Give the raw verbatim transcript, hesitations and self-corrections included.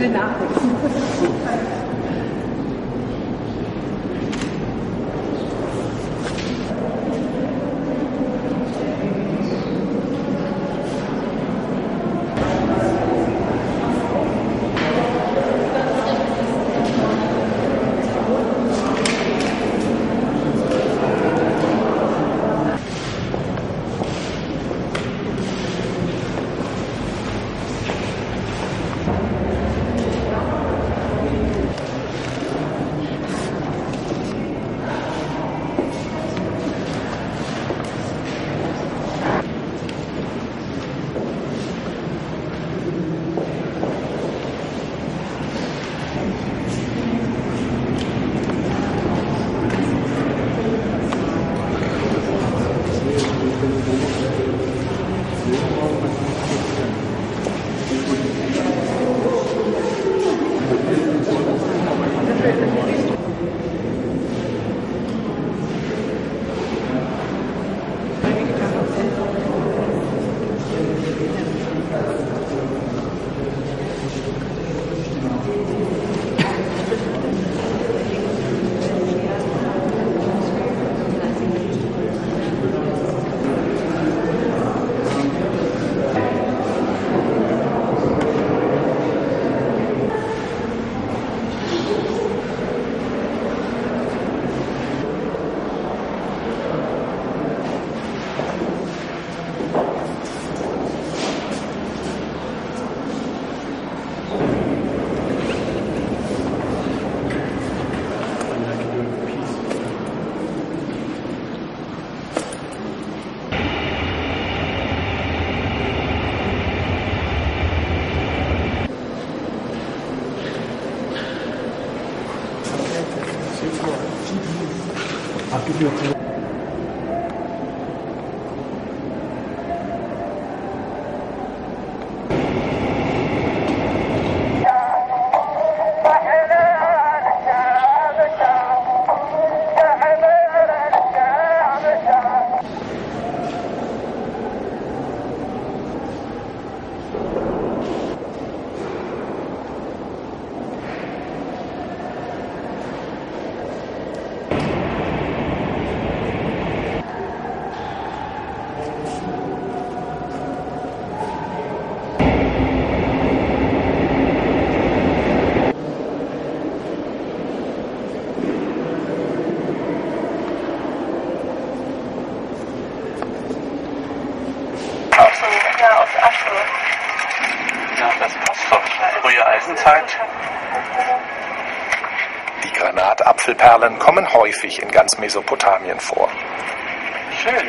schnell nachdenken. Das passt doch. Frühe Eisenzeit. Die Granatapfelperlen kommen häufig in ganz Mesopotamien vor. Schön.